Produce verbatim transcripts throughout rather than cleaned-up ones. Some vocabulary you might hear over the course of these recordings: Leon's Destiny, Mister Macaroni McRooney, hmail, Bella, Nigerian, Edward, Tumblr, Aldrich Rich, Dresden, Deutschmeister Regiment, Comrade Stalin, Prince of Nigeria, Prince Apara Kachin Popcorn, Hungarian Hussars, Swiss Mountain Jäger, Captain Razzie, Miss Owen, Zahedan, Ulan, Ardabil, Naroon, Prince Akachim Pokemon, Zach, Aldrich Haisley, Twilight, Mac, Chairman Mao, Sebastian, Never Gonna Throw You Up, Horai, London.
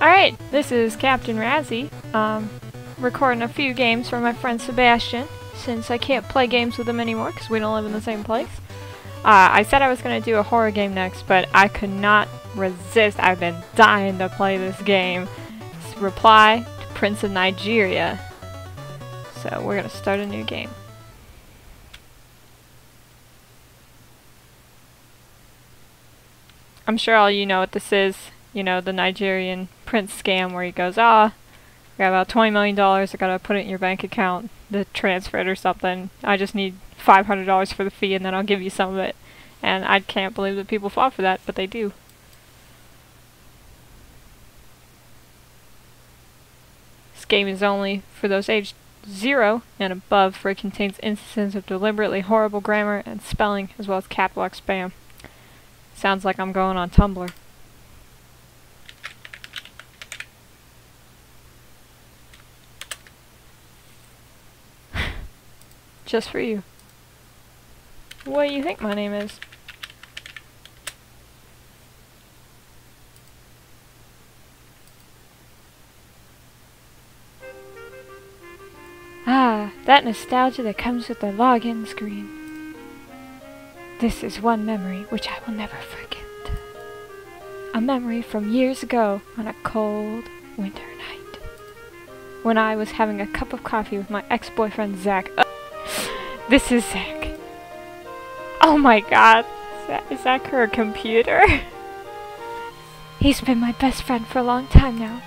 Alright, this is Captain Razzie, um, recording a few games for my friend Sebastian, since I can't play games with him anymore because we don't live in the same place. Uh, I said I was going to do a horror game next, but I could not resist. I've been dying to play this game. It's Reply to Prince of Nigeria. So we're going to start a new game. I'm sure all you know what this is, you know, the Nigerian prince scam where he goes, ah, I got about twenty million dollars, I gotta put it in your bank account, the transfer it or something, I just need five hundred dollars for the fee and then I'll give you some of it. And I can't believe that people fall for that, but they do. This game is only for those aged zero and above, for it contains instances of deliberately horrible grammar and spelling, as well as caps lock spam. Sounds like I'm going on Tumblr. Just for you. What do you think my name is? Ah, that nostalgia that comes with the login screen. This is one memory which I will never forget. A memory from years ago on a cold winter night, when I was having a cup of coffee with my ex-boyfriend Zach. Uh, this is Zach. Oh my god, is Zach her computer? He's been my best friend for a long time now.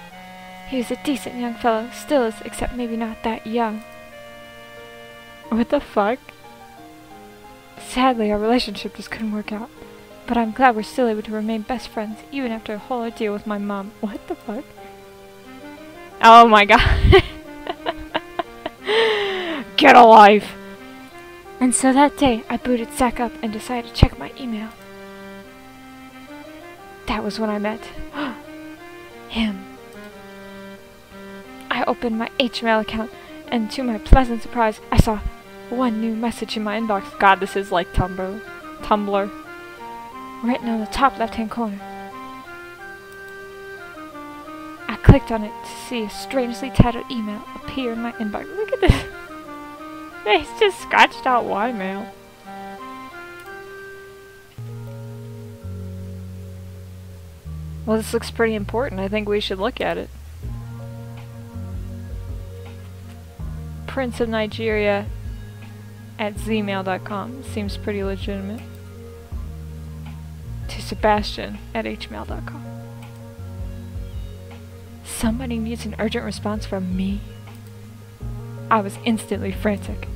He was a decent young fellow, still is, except maybe not that young. What the fuck? Sadly, our relationship just couldn't work out, but I'm glad we're still able to remain best friends, even after a whole ordeal with my mom. What the fuck? Oh my god. Get a life! And so that day, I booted Zach up and decided to check my email. That was when I met him. I opened my hmail account, and to my pleasant surprise, I saw one new message in my inbox. God, this is like Tumblr. Tumblr. Written on the top left-hand corner. I clicked on it to see a strangely titled email appear in my inbox. Look at this. It's just scratched out Y mail. Well, this looks pretty important. I think we should look at it. Prince of Nigeria at z mail dot com seems pretty legitimate. To Sebastian at h mail dot com. Somebody needs an urgent response from me. I was instantly frantic.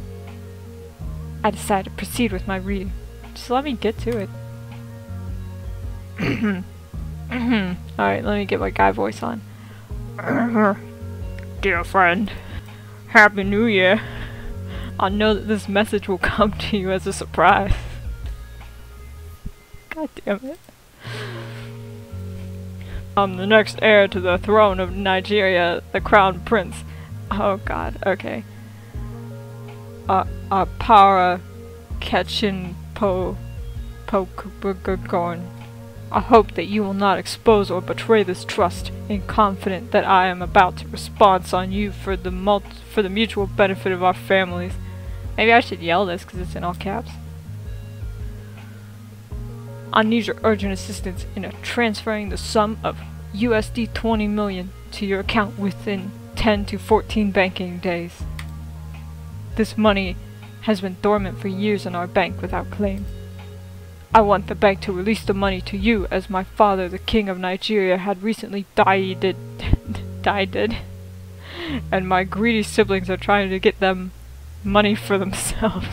I decided to proceed with my reading. Just let me get to it. Alright, let me get my guy voice on. Dear friend, Happy New Year. I know that this message will come to you as a surprise. God damn it. I'm the next heir to the throne of Nigeria, the crown prince. Oh god, okay. Uh, Apara Kachin Pope Gorn. I hope that you will not expose or betray this trust, and confident that I am about to respond on you for the mult for the mutual benefit of our families. Maybe I should yell this because it's in all caps. I need your urgent assistance in a transferring the sum of U S D twenty million to your account within ten to fourteen banking days. This money has been dormant for years in our bank without claim. I want the bank to release the money to you, as my father, the King of Nigeria, had recently died, died, and my greedy siblings are trying to get them money for themselves.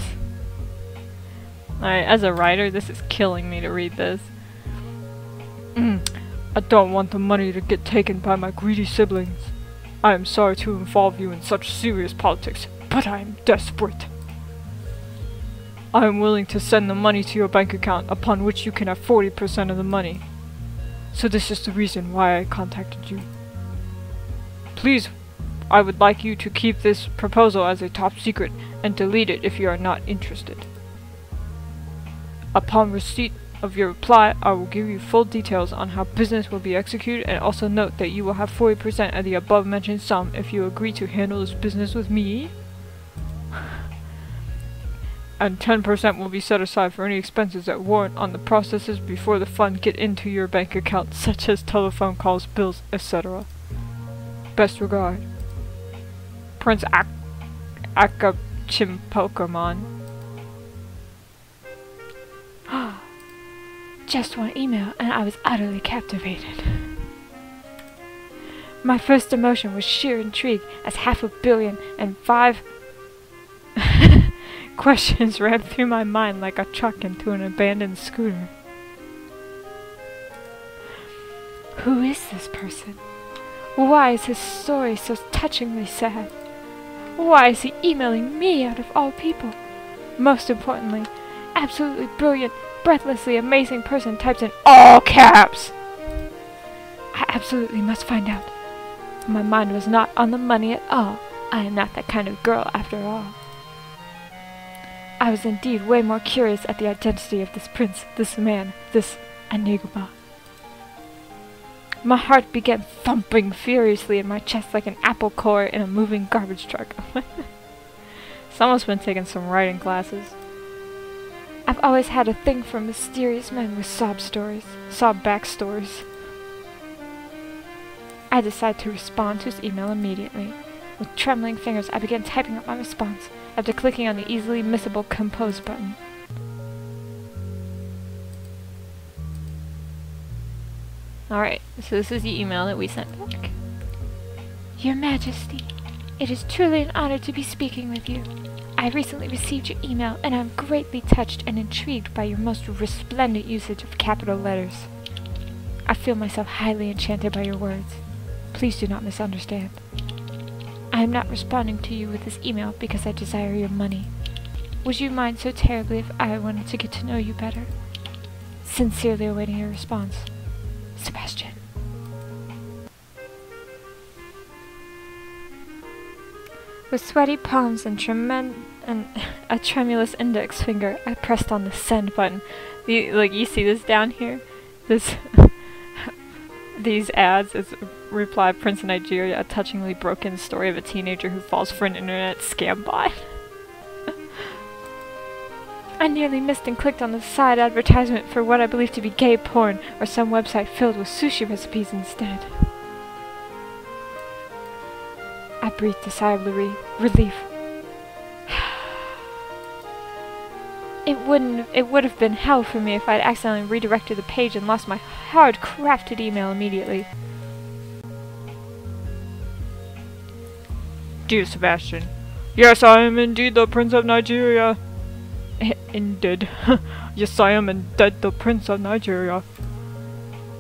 Alright, as a writer, this is killing me to read this. Mm. I don't want the money to get taken by my greedy siblings. I am sorry to involve you in such serious politics, but I am desperate. I am willing to send the money to your bank account, upon which you can have forty percent of the money. So this is the reason why I contacted you. Please, I would like you to keep this proposal as a top secret and delete it if you are not interested. Upon receipt of your reply, I will give you full details on how business will be executed, and also note that you will have forty percent of the above mentioned sum if you agree to handle this business with me, and ten percent will be set aside for any expenses that warrant on the processes before the funds get into your bank account, such as telephone calls, bills, et cetera. Best regard, Prince Akachim Pokemon. Just one email and I was utterly captivated. My first emotion was sheer intrigue as half a billion and five questions ran through my mind like a truck into an abandoned scooter. Who is this person? Why is his story so touchingly sad? Why is he emailing me out of all people? Most importantly, absolutely brilliant, breathlessly amazing person types in all caps. I absolutely must find out. My mind was not on the money at all. I am not that kind of girl after all. I was indeed way more curious at the identity of this prince, this man, this enigma. My heart began thumping furiously in my chest like an apple core in a moving garbage truck. Someone's been taking some writing classes. I've always had a thing for mysterious men with sob stories, sob backstories. I decided to respond to his email immediately. With trembling fingers, I began typing up my response after clicking on the easily missable compose button. Alright, so this is the email that we sent back. Your Majesty, it is truly an honor to be speaking with you. I recently received your email, and I am greatly touched and intrigued by your most resplendent usage of capital letters. I feel myself highly enchanted by your words. Please do not misunderstand. I am not responding to you with this email because I desire your money. Would you mind so terribly if I wanted to get to know you better? Sincerely awaiting your response, Sebastian. With sweaty palms and, tremen and a tremulous index finger, I pressed on the send button. The, like, you see this down here? This these ads is reply Prince of Nigeria, a touchingly broken story of a teenager who falls for an internet scam bot. I nearly missed and clicked on the side advertisement for what I believe to be gay porn or some website filled with sushi recipes instead. I breathed a sigh of relief. It wouldn't. It would have been hell for me if I'd accidentally redirected the page and lost my hard-crafted email immediately. Dear Sebastian, yes, I am indeed the Prince of Nigeria. Indeed, yes, I am indeed the Prince of Nigeria.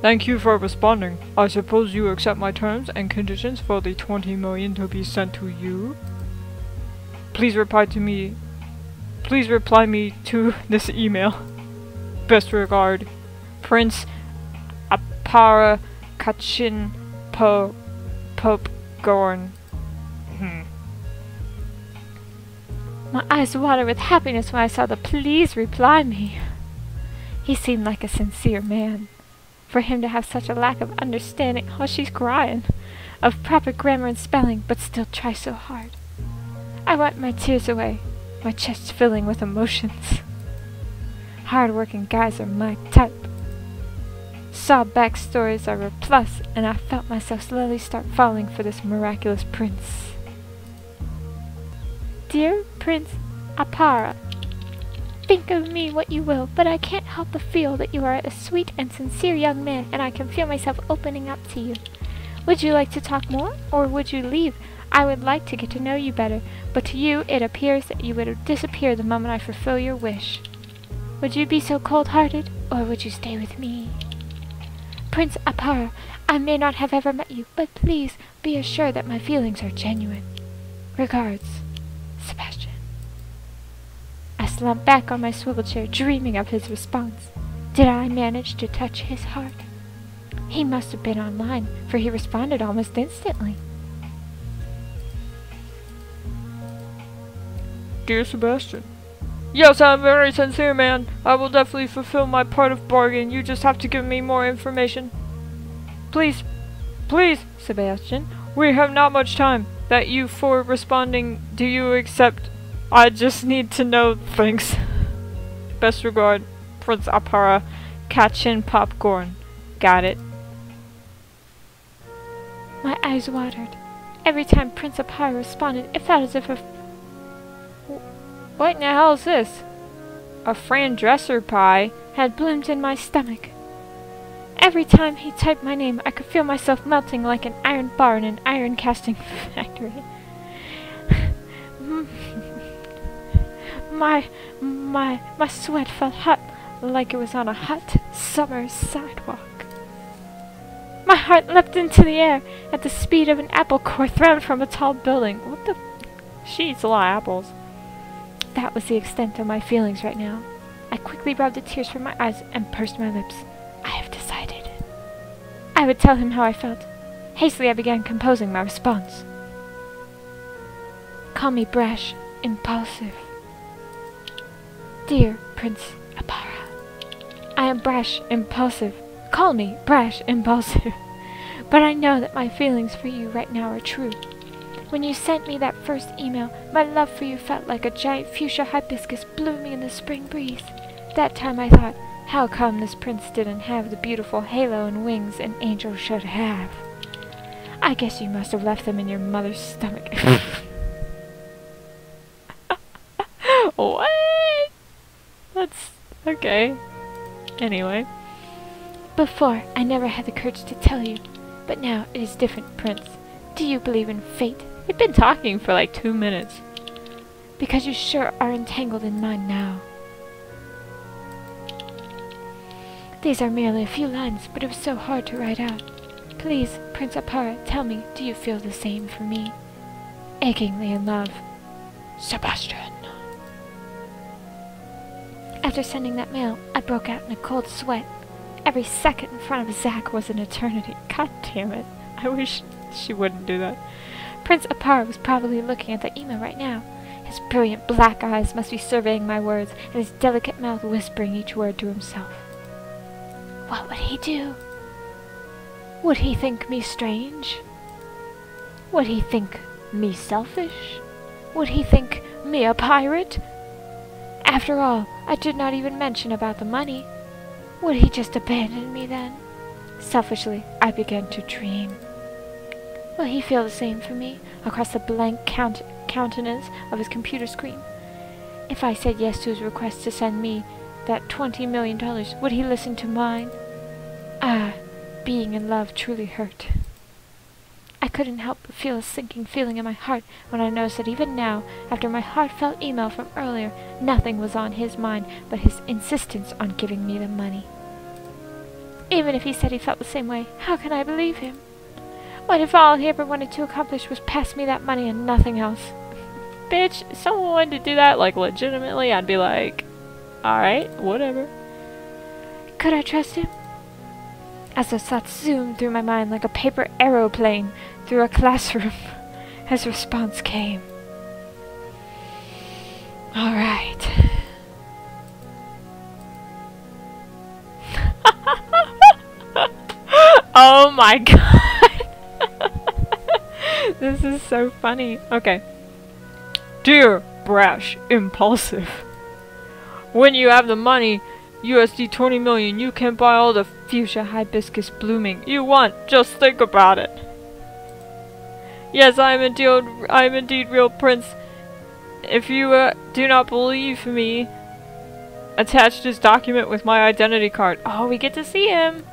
Thank you for responding. I suppose you accept my terms and conditions for the twenty million to be sent to you. Please reply to me. Please reply me to this email. Best regard, Prince Apara Kachin Pope Gorn. Hmm. My eyes watered with happiness when I saw the please reply me. He seemed like a sincere man. For him to have such a lack of understanding, oh, she's crying, of proper grammar and spelling, but still try so hard. I wiped my tears away, my chest filling with emotions. Hard-working guys are my type. Sob backstories are a plus, and I felt myself slowly start falling for this miraculous prince. Dear Prince Apara, think of me what you will, but I can't help but feel that you are a sweet and sincere young man, and I can feel myself opening up to you. Would you like to talk more, or would you leave? I would like to get to know you better, but to you it appears that you would disappear the moment I fulfill your wish. Would you be so cold-hearted, or would you stay with me? Prince Apara, I may not have ever met you, but please be assured that my feelings are genuine. Regards, Sebastian. I slumped back on my swivel chair, dreaming of his response. Did I manage to touch his heart? He must have been online, for he responded almost instantly. Dear Sebastian, Yes, I'm very sincere, man. I will definitely fulfill my part of bargain. You just have to give me more information. Please, please, Sebastian. We have not much time. That you for responding. Do you accept? I just need to know things. Best regard, Prince Apara Kachin Popcorn. Got it. My eyes watered. Every time Prince Apara responded, it felt as if a... What in the hell is this? A Fran Dresser pie had bloomed in my stomach. Every time he typed my name, I could feel myself melting like an iron bar in an iron casting factory. my, my, my sweat felt hot like it was on a hot summer sidewalk. My heart leapt into the air at the speed of an apple core thrown from a tall building. What the f- She eats a lot of apples. That was the extent of my feelings right now. I quickly rubbed the tears from my eyes and pursed my lips. I have decided. I would tell him how I felt. Hastily, I began composing my response. Call me brash, impulsive. Dear Prince Apara, I am brash, impulsive. Call me brash, impulsive. But I know that my feelings for you right now are true. When you sent me that first email, my love for you felt like a giant fuchsia hibiscus blooming in the spring breeze. That time I thought, how come this prince didn't have the beautiful halo and wings an angel should have? I guess you must have left them in your mother's stomach. What? That's... okay. Anyway. Before, I never had the courage to tell you, but now it is different, Prince. Do you believe in fate? We've been talking for like two minutes. Because you sure are entangled in mine now. These are merely a few lines, but it was so hard to write out. Please, Prince Apara, tell me, do you feel the same for me? Achingly in love. Sebastian. After sending that mail, I broke out in a cold sweat. Every second in front of Zach was an eternity. God damn it. I wish she wouldn't do that. Prince Apara was probably looking at that email right now. His brilliant black eyes must be surveying my words, and his delicate mouth whispering each word to himself. What would he do? Would he think me strange? Would he think me selfish? Would he think me a pirate? After all, I did not even mention about the money. Would he just abandon me then? Selfishly, I began to dream. Will he feel the same for me, across the blank count countenance of his computer screen? If I said yes to his request to send me that twenty million dollars, would he listen to mine? Ah, being in love truly hurt. I couldn't help but feel a sinking feeling in my heart when I noticed that even now, after my heartfelt email from earlier, nothing was on his mind but his insistence on giving me the money. Even if he said he felt the same way, how can I believe him? What if all he ever wanted to accomplish was pass me that money and nothing else? Bitch, if someone wanted to do that, like, legitimately, I'd be like, alright, whatever. Could I trust him? As the thought zoomed through my mind like a paper aeroplane through a classroom, his response came. Alright. Oh my god. This is so funny. Okay. Dear brash impulsive, when you have the money, U S D twenty million, you can buy all the fuchsia hibiscus blooming you want. Just think about it. Yes, I am indeed, I am indeed real prince. If you uh, do not believe me, attach this document with my identity card. Oh, we get to see him.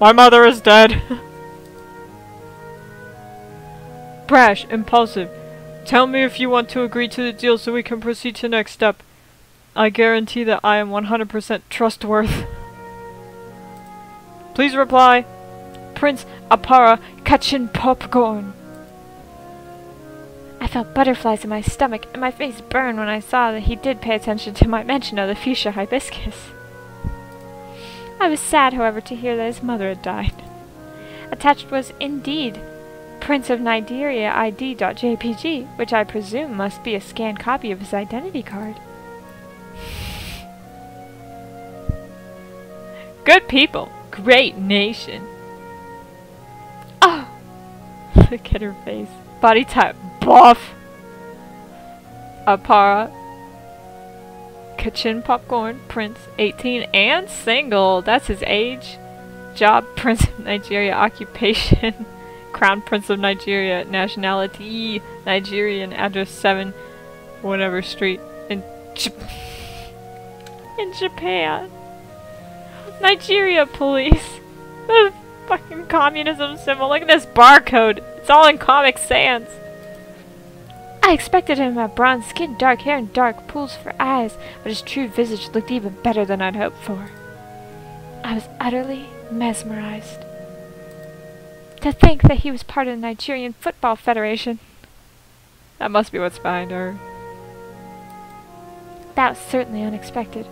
My mother is dead. Brash, impulsive. Tell me if you want to agree to the deal so we can proceed to next step. I guarantee that I am one hundred percent trustworthy. Please reply. Prince Apara Kachin Popcorn. I felt butterflies in my stomach and my face burned when I saw that he did pay attention to my mention of the fuchsia hibiscus. I was sad, however, to hear that his mother had died. Attached was indeed Prince of Nigeria I D dot J P G, which I presume must be a scanned copy of his identity card. Good people, great nation. Oh, look at her face. Body type, buff. Apara Kachin Popcorn, Prince, eighteen and single. That's his age. Job, Prince of Nigeria. Occupation, Crown Prince of Nigeria. Nationality, Nigerian. Address seven, whatever street in J in Japan. Nigeria police. This fucking communism symbol. Look at this barcode. It's all in Comic Sans. I expected him to have bronze skin, dark hair, and dark pools for eyes, but his true visage looked even better than I'd hoped for. I was utterly mesmerized. To think that he was part of the Nigerian Football Federation. That must be what's behind her. That was certainly unexpected.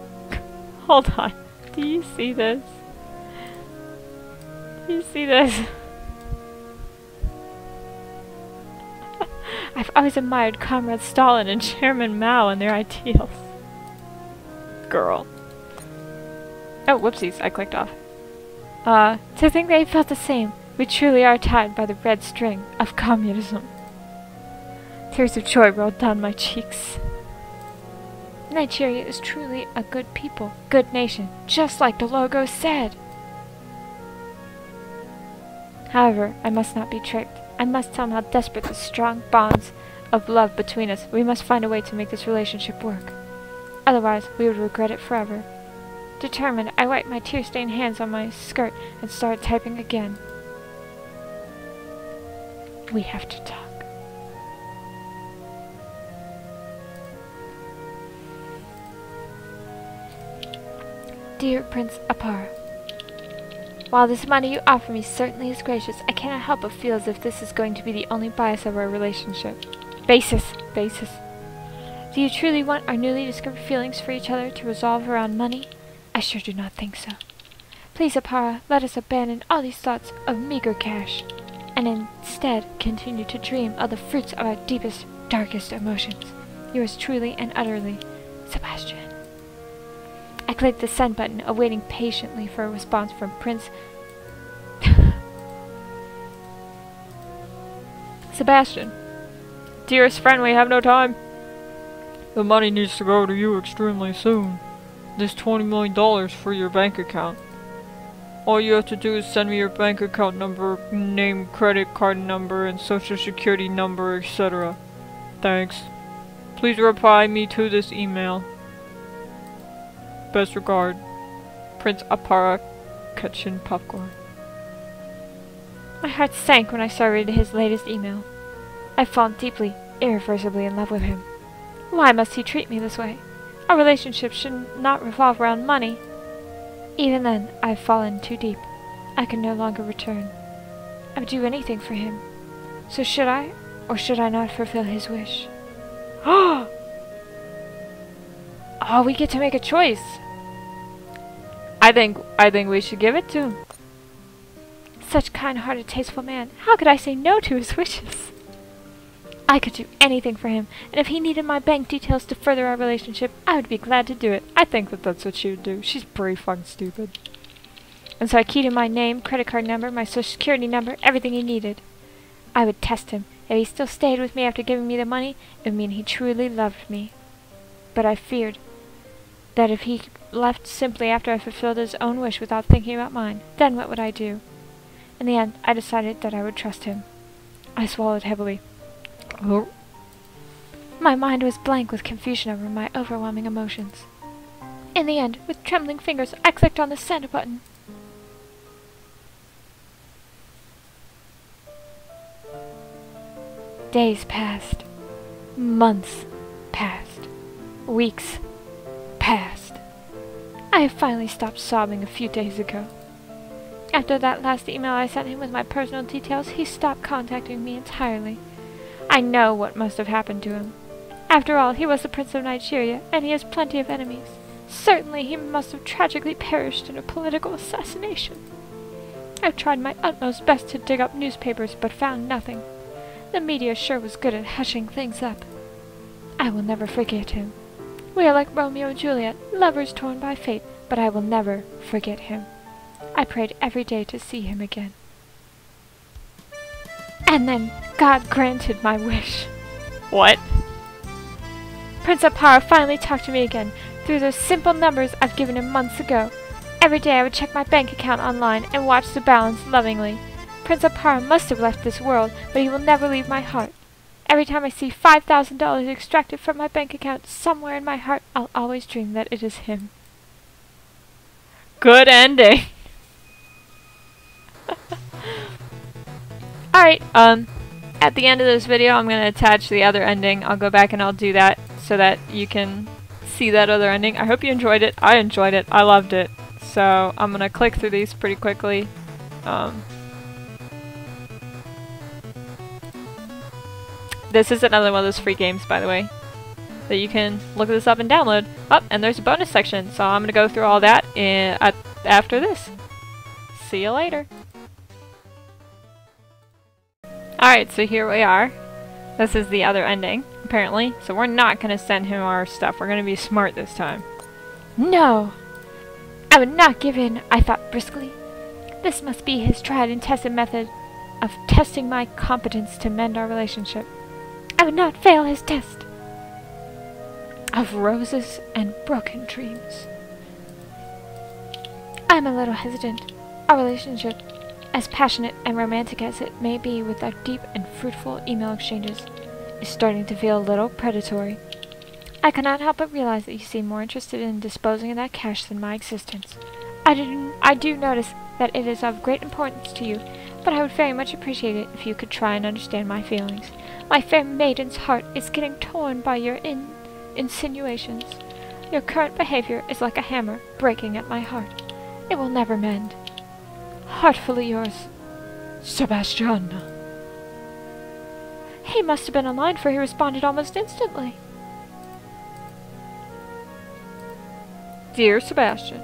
Hold on. Do you see this? Do you see this? I've always admired Comrade Stalin and Chairman Mao and their ideals. Girl. Oh, whoopsies, I clicked off. Uh, to think they felt the same. We truly are tied by the red string of communism. Tears of joy rolled down my cheeks. Nigeria is truly a good people, good nation, just like the logo said. However, I must not be tricked. I must tell him how desperate the strong bonds of love between us. We must find a way to make this relationship work. Otherwise, we would regret it forever. Determined, I wiped my tear-stained hands on my skirt and started typing again. We have to talk. Dear Prince Apara, while this money you offer me certainly is gracious, I cannot help but feel as if this is going to be the only bias of our relationship. Basis, basis. Do you truly want our newly discovered feelings for each other to resolve around money? I sure do not think so. Please, Apara, let us abandon all these thoughts of meager cash, and instead continue to dream of the fruits of our deepest, darkest emotions. Yours truly and utterly, Sebastian. I clicked the send button, awaiting patiently for a response from Prince Sebastian. Dearest friend, we have no time. The money needs to go to you extremely soon. This twenty million dollars for your bank account. All you have to do is send me your bank account number, name, credit card number, and social security number, et cetera. Thanks. Please reply me to this email. Best regard, Prince Apara Kachin Popcorn. My heart sank when I saw reading his latest email. I've fallen deeply, irreversibly in love with him. Why must he treat me this way? Our relationship should not revolve around money. Even then, I've fallen too deep. I can no longer return. I would do anything for him. So should I, or should I not fulfill his wish? Oh! Oh, we get to make a choice. I think, I think we should give it to him. Such kind-hearted, tasteful man. How could I say no to his wishes? I could do anything for him, and if he needed my bank details to further our relationship, I would be glad to do it. I think that that's what she would do. She's pretty fucking stupid. And so I keyed in my name, credit card number, my social security number, everything he needed. I would test him. If he still stayed with me after giving me the money, it would mean he truly loved me. But I feared that if he left simply after I fulfilled his own wish without thinking about mine, then what would I do? In the end, I decided that I would trust him. I swallowed heavily. Oh. My mind was blank with confusion over my overwhelming emotions. In the end, with trembling fingers, I clicked on the send button. Days passed. Months passed. Weeks passed. I finally stopped sobbing a few days ago. After that last email I sent him with my personal details, he stopped contacting me entirely. I know what must have happened to him. After all, he was the Prince of Nigeria, and he has plenty of enemies. Certainly he must have tragically perished in a political assassination. I've tried my utmost best to dig up newspapers but found nothing. The media sure was good at hushing things up. I will never forget him. We are like Romeo and Juliet, lovers torn by fate, but I will never forget him. I prayed every day to see him again. And then God granted my wish. What? Prince Apara finally talked to me again, through those simple numbers I've given him months ago. Every day I would check my bank account online and watch the balance lovingly. Prince Apara must have left this world, but he will never leave my heart. Every time I see five thousand dollars extracted from my bank account, somewhere in my heart, I'll always dream that it is him. Good ending. Alright, um, at the end of this video, I'm going to attach the other ending. I'll go back and I'll do that so that you can see that other ending. I hope you enjoyed it. I enjoyed it. I loved it. So I'm going to click through these pretty quickly. Um... This is another one of those free games, by the way, that you can look this up and download. Oh, and there's a bonus section, so I'm going to go through all that in, uh, after this. See you later. Alright, so here we are. This is the other ending, apparently, so we're not going to send him our stuff. We're going to be smart this time. No! I would not give in, I thought briskly. This must be his tried and tested method of testing my competence to mend our relationship. I would not fail his test of roses and broken dreams. I am a little hesitant. Our relationship, as passionate and romantic as it may be with our deep and fruitful email exchanges, is starting to feel a little predatory. I cannot help but realize that you seem more interested in disposing of that cash than my existence. I do, I do notice that it is of great importance to you, but I would very much appreciate it if you could try and understand my feelings. My fair maiden's heart is getting torn by your in insinuations. Your current behavior is like a hammer breaking at my heart. It will never mend. Heartfully yours, Sebastian. He must have been online, for he responded almost instantly. Dear Sebastian,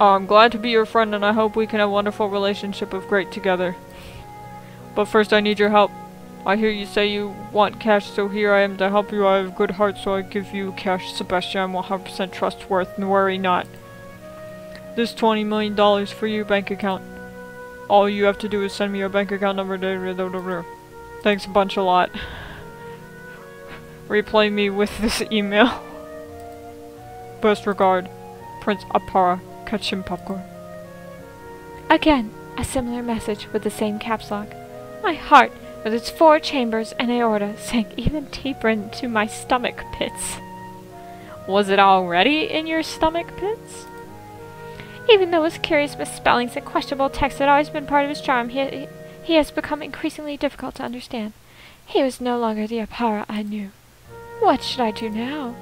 I'm glad to be your friend, and I hope we can have a wonderful relationship of great together. But first I need your help. I hear you say you want cash, so here I am to help you. I have a good heart, so I give you cash, Sebastian. I'm one hundred percent trustworthy, and worry not. This twenty million dollars for your bank account. All you have to do is send me your bank account number. Thanks a bunch a lot. Replay me with this email. Best regard, Prince Apara Kachin Popcorn. Again, a similar message with the same caps lock. My heart, with its four chambers and aorta, sank even deeper into my stomach pits. Was it already in your stomach pits? Even though his curious misspellings and questionable texts had always been part of his charm, he, he has become increasingly difficult to understand. He was no longer the Apara I knew. What should I do now?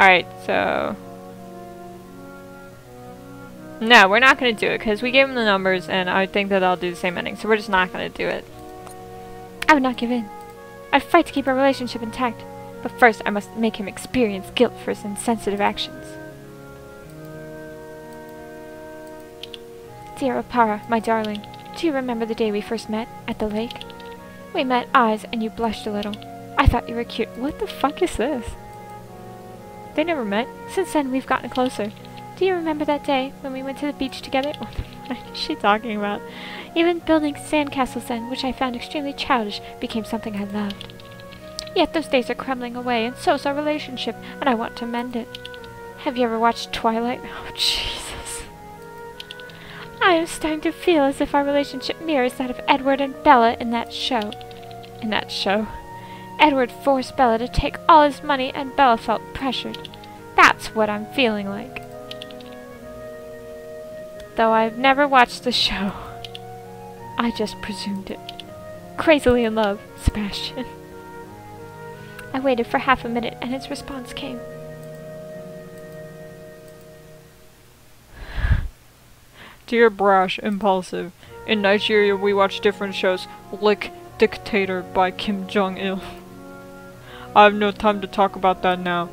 Alright, so... No, we're not going to do it, because we gave him the numbers, and I think that I'll do the same ending, so we're just not going to do it. I would not give in. I'd fight to keep our relationship intact, but first I must make him experience guilt for his insensitive actions. Dear Apara, my darling, do you remember the day we first met at the lake? We met eyes and you blushed a little. I thought you were cute. What the fuck is this? They never met. Since then we've gotten closer. Do you remember that day when we went to the beach together? What the fuck is she talking about? Even building sandcastles then, which I found extremely childish, became something I loved. Yet those days are crumbling away, and so's our relationship, and I want to mend it. Have you ever watched Twilight? Oh, Jesus. I am starting to feel as if our relationship mirrors that of Edward and Bella in that show. In that show? Edward forced Bella to take all his money, and Bella felt pressured. That's what I'm feeling like. Though I've never watched the show. I just presumed it. Crazily in love, Sebastian. I waited for half a minute and his response came. Dear brash, impulsive. In Nigeria we watch different shows. Lick Dictator by Kim Jong Il. I have no time to talk about that now.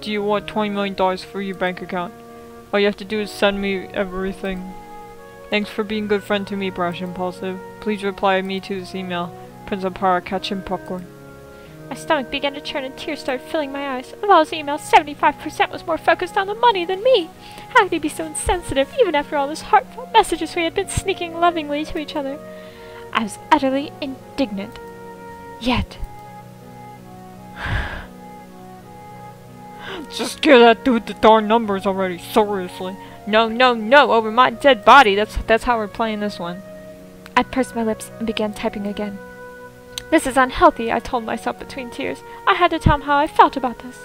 Do you want twenty million dollars for your bank account? All you have to do is send me everything. Thanks for being good friend to me, Brash Impulsive. Please reply me to this email. Prince Apara Kachin Popcorn. My stomach began to churn and tears started filling my eyes. Of all his emails, seventy-five percent was more focused on the money than me. How could he be so insensitive, even after all those heartfelt messages we had been sneaking lovingly to each other? I was utterly indignant. Yet. Just give that dude the darn numbers already, seriously. No, no, no, over my dead body. That's, that's how we're playing this one. I pursed my lips and began typing again. This is unhealthy, I told myself between tears. I had to tell him how I felt about this.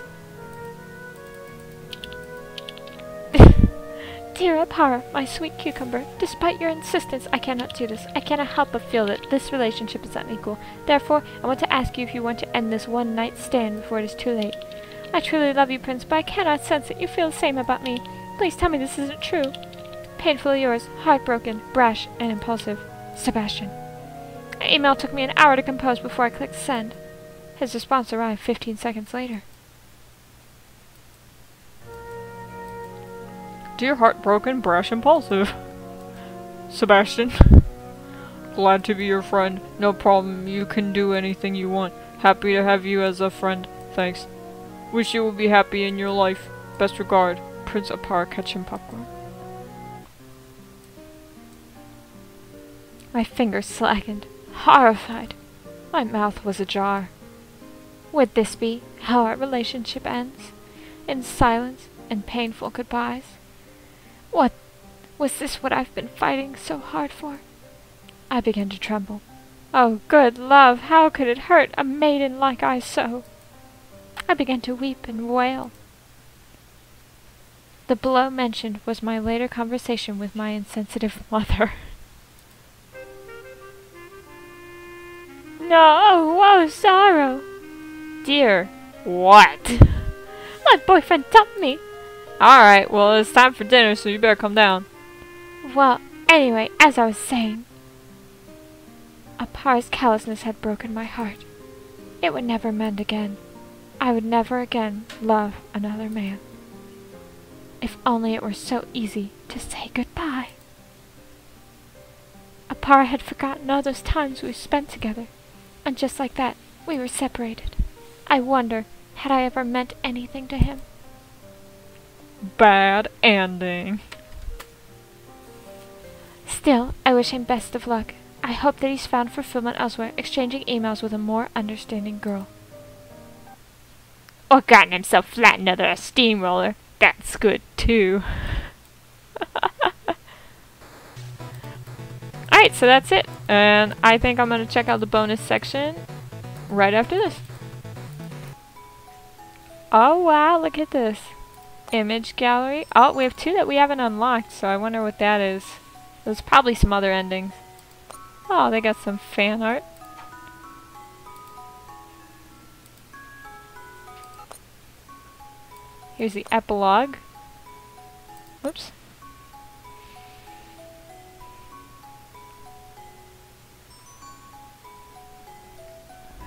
Dear Apara, my sweet cucumber, despite your insistence, I cannot do this. I cannot help but feel that this relationship is unequal. Therefore, I want to ask you if you want to end this one-night stand before it is too late. I truly love you, Prince, but I cannot sense that you feel the same about me. Please tell me this isn't true. Painfully yours, heartbroken, brash, and impulsive, Sebastian. An email took me an hour to compose before I clicked send. His response arrived fifteen seconds later. Dear heartbroken, brash, impulsive Sebastian, glad to be your friend. No problem, you can do anything you want. Happy to have you as a friend. Thanks. Wish you will be happy in your life. Best regard, Prince Aparakachin Popcorn. My fingers slackened, horrified. My mouth was ajar. Would this be how our relationship ends? In silence and painful goodbyes? What was this what I've been fighting so hard for? I began to tremble. Oh, good love, how could it hurt a maiden like I so? I began to weep and wail. The blow mentioned was my later conversation with my insensitive mother. No, oh, oh, sorrow. Dear, what? My boyfriend dumped me. Alright, well, it's time for dinner, so you better come down. Well, anyway, as I was saying, Apara's callousness had broken my heart. It would never mend again. I would never again love another man. If only it were so easy to say goodbye. Apara had forgotten all those times we spent together, and just like that, we were separated. I wonder, had I ever meant anything to him? Bad ending. Still, I wish him best of luck. I hope that he's found fulfillment elsewhere, exchanging emails with a more understanding girl. Or gotten himself flat under a steamroller. That's good, too. Alright, so that's it. And I think I'm going to check out the bonus section right after this. Oh, wow, look at this. Image gallery. Oh, we have two that we haven't unlocked, so I wonder what that is. There's probably some other endings. Oh, they got some fan art. Here's the epilogue. Whoops.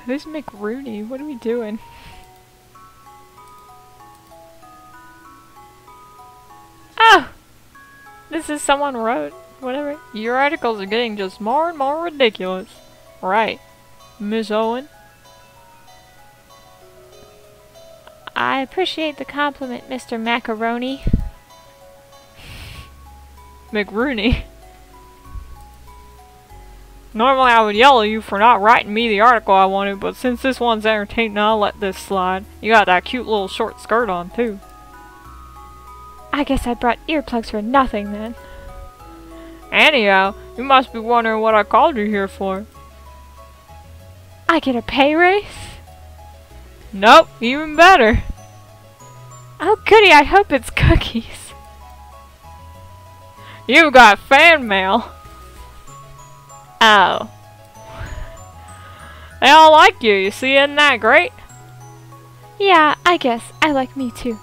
Who's McRooney? What are we doing? Oh! This is someone wrote. Whatever. Your articles are getting just more and more ridiculous. Right. Miss Owen. I appreciate the compliment, Mister Macaroni. McRooney. Normally I would yell at you for not writing me the article I wanted, but since this one's entertaining, I'll let this slide. You got that cute little short skirt on, too. I guess I brought earplugs for nothing, then. Anyhow, you must be wondering what I called you here for. I get a pay raise? Nope, even better. Oh goody, I hope it's cookies. You got fan mail. Oh. They all like you, you see, isn't that great? Yeah, I guess. I like me too.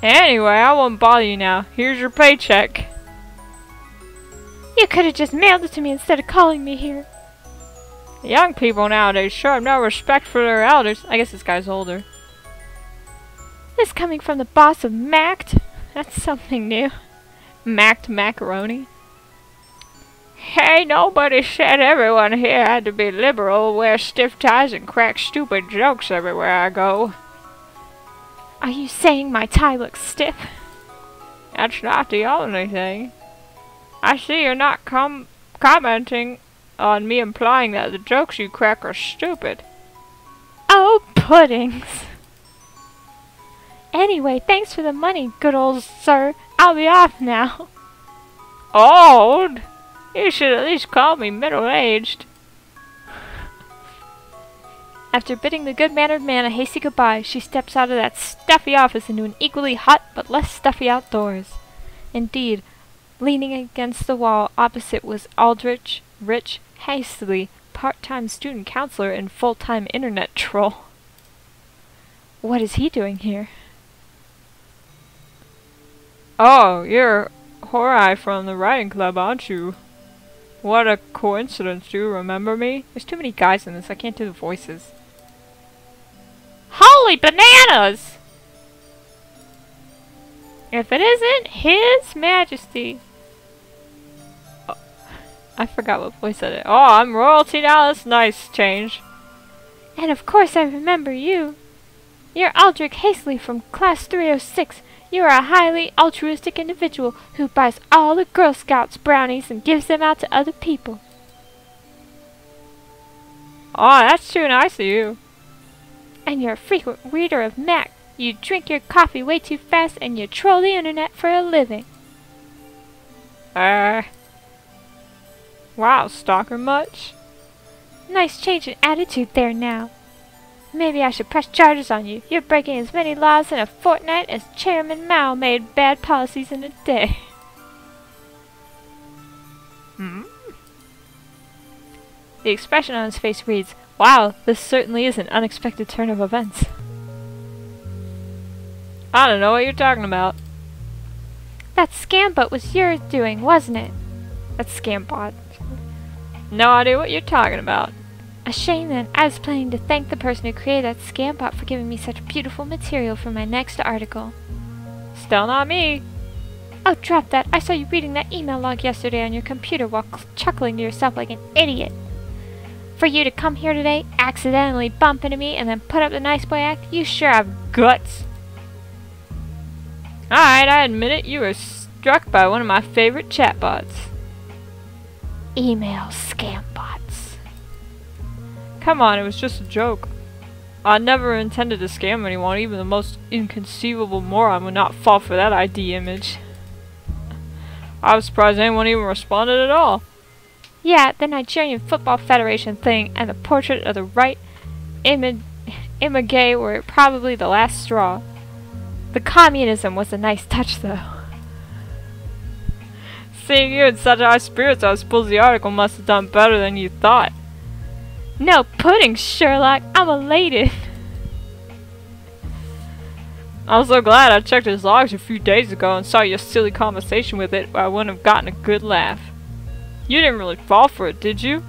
Anyway, I won't bother you now. Here's your paycheck. You could have just mailed it to me instead of calling me here. The young people nowadays sure have no respect for their elders. I guess this guy's older. This coming from the boss of Mac? That's something new. Mac Macaroni. Hey, nobody said everyone here had to be liberal, wear stiff ties, and crack stupid jokes everywhere I go. Are you saying my tie looks stiff? That's not the only thing. I see you're not com commenting on me implying that the jokes you crack are stupid. Oh, puddings! Anyway, thanks for the money, good old sir. I'll be off now. Old? You should at least call me middle-aged. After bidding the good-mannered man a hasty goodbye, she steps out of that stuffy office into an equally hot but less stuffy outdoors. Indeed, leaning against the wall opposite was Aldrich Rich Haisley, part-time student counselor and full-time internet troll. What is he doing here? Oh, you're Horai from the writing club, aren't you? What a coincidence, do you remember me? There's too many guys in this, I can't do the voices. Holy bananas! If it isn't His Majesty. Oh, I forgot what voice said it. Oh, I'm royalty now, that's nice change. And of course I remember you. You're Aldrich Haisley from class three oh six. You are a highly altruistic individual who buys all the Girl Scouts brownies and gives them out to other people. Oh, that's too nice of you. And you're a frequent reader of Mac. You drink your coffee way too fast and you troll the internet for a living. Uh. Wow, stalker much? Nice change in attitude there now. Maybe I should press charges on you. You're breaking as many laws in a fortnight as Chairman Mao made bad policies in a day. Hmm? The expression on his face reads, "Wow, this certainly is an unexpected turn of events." I don't know what you're talking about. That scam bot was your doing, wasn't it? That scam bot. No idea what you're talking about. A shame then, I was planning to thank the person who created that scam bot for giving me such beautiful material for my next article. Still not me! Oh, drop that! I saw you reading that email log yesterday on your computer while chuckling to yourself like an idiot. For you to come here today, accidentally bump into me, and then put up the nice boy act, you sure have guts! Alright, I admit it, you were struck by one of my favorite chatbots. Email scam bots. Come on, it was just a joke. I never intended to scam anyone, even the most inconceivable moron would not fall for that I D image. I was surprised anyone even responded at all. Yeah, the Nigerian Football Federation thing and the portrait of the right image image were probably the last straw. The communism was a nice touch, though. Seeing you in such high spirits, I suppose the article must have done better than you thought. No pudding, Sherlock! I'm elated! I'm so glad I checked his logs a few days ago and saw your silly conversation with it, or I wouldn't have gotten a good laugh. You didn't really fall for it, did you?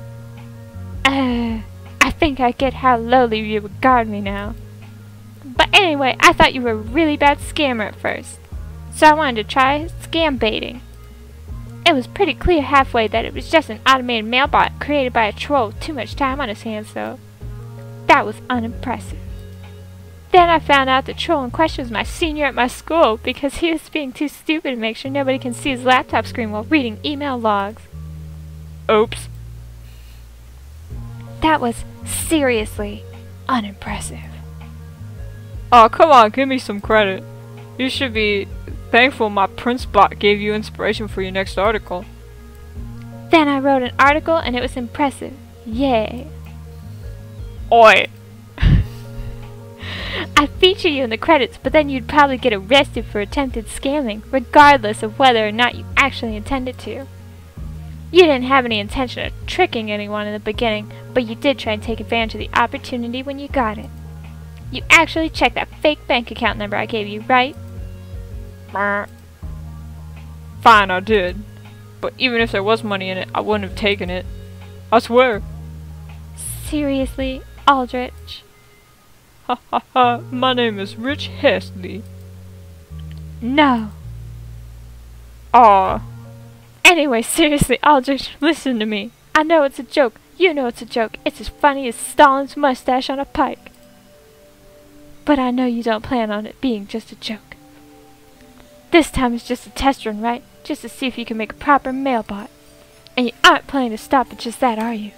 Uh, I think I get how lowly you regard me now. But anyway, I thought you were a really bad scammer at first, so I wanted to try scam baiting. It was pretty clear halfway that it was just an automated mailbot created by a troll with too much time on his hands, though. That was unimpressive. Then I found out the troll in question was my senior at my school because he was being too stupid to make sure nobody can see his laptop screen while reading email logs. Oops. That was seriously unimpressive. Oh, come on, give me some credit. You should be thankful my Prince bot gave you inspiration for your next article. Then I wrote an article and it was impressive. Yay. Oi. I feature you in the credits, but then you'd probably get arrested for attempted scamming, regardless of whether or not you actually intended to. You didn't have any intention of tricking anyone in the beginning, but you did try and take advantage of the opportunity when you got it. You actually checked that fake bank account number I gave you, right? Fine, I did. But even if there was money in it, I wouldn't have taken it. I swear. Seriously, Aldrich? Ha ha ha, my name is Rich Haisley. No. Aw. Anyway, seriously, Aldrich, listen to me. I know it's a joke. You know it's a joke. It's as funny as Stalin's mustache on a pike. But I know you don't plan on it being just a joke. This time it's just a test run, right? Just to see if you can make a proper mail bot. And you aren't planning to stop at just that, are you?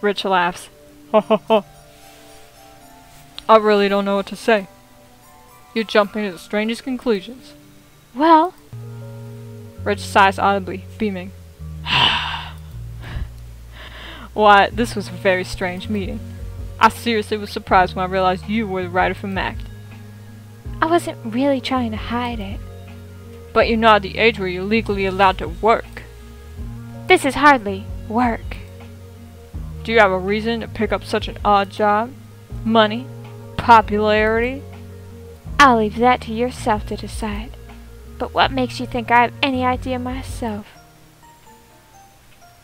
Rich laughs. Ha ha ha. I really don't know what to say. You're jumping to the strangest conclusions. Well... Rich sighs audibly, beaming. Why, this was a very strange meeting. I seriously was surprised when I realized you were the writer for Mac. I wasn't really trying to hide it. But you're not at the age where you're legally allowed to work. This is hardly work. Do you have a reason to pick up such an odd job? Money? Popularity? I'll leave that to yourself to decide. But what makes you think I have any idea myself?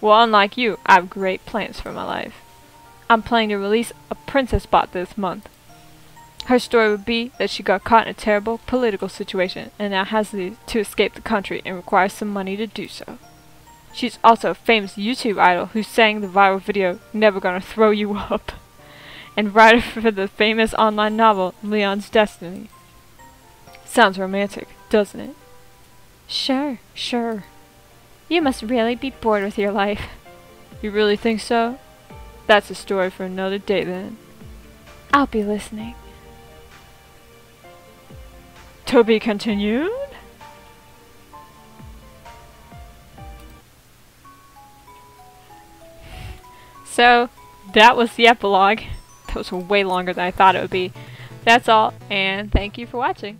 Well, unlike you, I have great plans for my life. I'm planning to release a princess bot this month. Her story would be that she got caught in a terrible political situation and now has to escape the country and requires some money to do so. She's also a famous YouTube idol who sang the viral video Never Gonna Throw You Up and writer for the famous online novel Leon's Destiny. Sounds romantic, doesn't it? Sure, sure. You must really be bored with your life. You really think so? That's a story for another day then. I'll be listening. To be continued? So, that was the epilogue. That was way longer than I thought it would be. That's all, and thank you for watching.